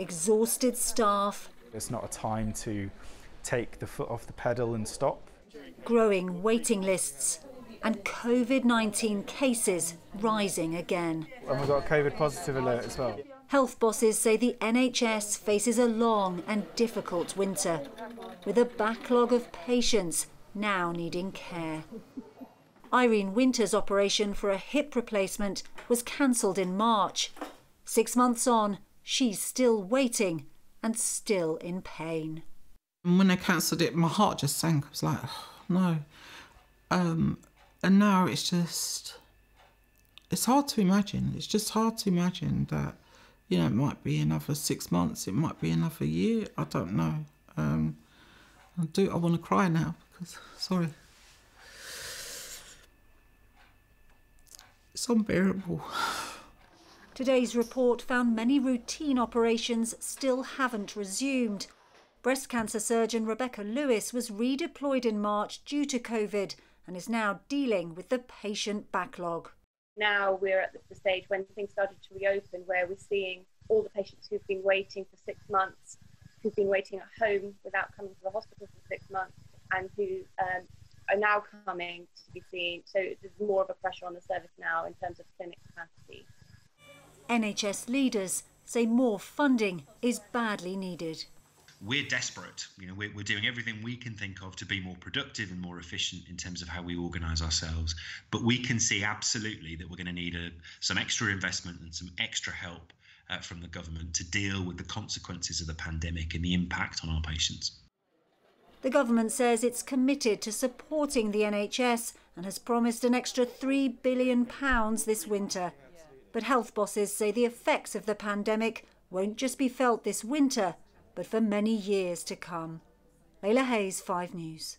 exhausted staff. It's not a time to take the foot off the pedal and stop. Growing waiting lists and COVID-19 cases rising again. And we've got a COVID positive alert as well. Health bosses say the NHS faces a long and difficult winter, with a backlog of patients now needing care. Irene Winter's operation for a hip replacement was cancelled in March. 6 months on, she's still waiting and still in pain. When they cancelled it, my heart just sank. I was like, oh, no. And now it's just, it's hard to imagine. It's just hard to imagine that, you know, it might be another 6 months, it might be another year, I don't know. I want to cry now, because, sorry. It's unbearable. Today's report found many routine operations still haven't resumed. Breast cancer surgeon Rebecca Lewis was redeployed in March due to COVID and is now dealing with the patient backlog. Now we're at the stage when things started to reopen, where we're seeing all the patients who've been waiting for 6 months, who've been waiting at home without coming to the hospital for 6 months, and who are now coming to be seen. So there's more of a pressure on the service now in terms of clinic capacity. NHS leaders say more funding is badly needed. We're desperate. You know, we're doing everything we can think of to be more productive and more efficient in terms of how we organise ourselves. But we can see absolutely that we're going to need some extra investment and some extra help from the government to deal with the consequences of the pandemic and the impact on our patients. The government says it's committed to supporting the NHS and has promised an extra £3 billion this winter. But health bosses say the effects of the pandemic won't just be felt this winter, but for many years to come. Leyla Hayes, 5 News.